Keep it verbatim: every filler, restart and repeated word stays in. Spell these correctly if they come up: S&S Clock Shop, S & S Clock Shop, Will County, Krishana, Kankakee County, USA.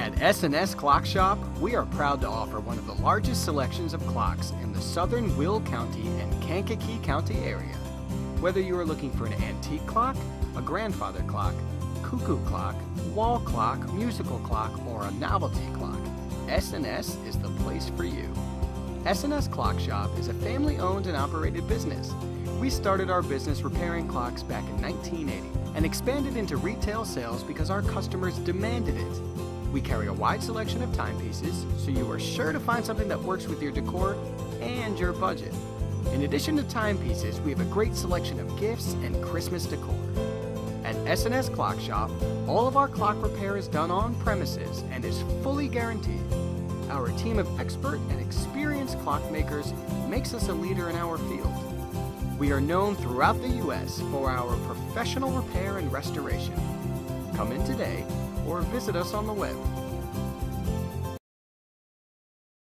At S and S Clock Shop, we are proud to offer one of the largest selections of clocks in the southern Will County and Kankakee County area. Whether you are looking for an antique clock, a grandfather clock, cuckoo clock, wall clock, musical clock, or a novelty clock, S and S is the place for you. S and S Clock Shop is a family-owned and operated business. We started our business repairing clocks back in nineteen eighty and expanded into retail sales because our customers demanded it. We carry a wide selection of timepieces, so you are sure to find something that works with your decor and your budget. In addition to timepieces, we have a great selection of gifts and Christmas decor. At S and S Clock Shop, all of our clock repair is done on premises and is fully guaranteed. Our team of expert and experienced clockmakers makes us a leader in our field. We are known throughout the U S for our professional repair and restoration. Come in today or visit us on the web.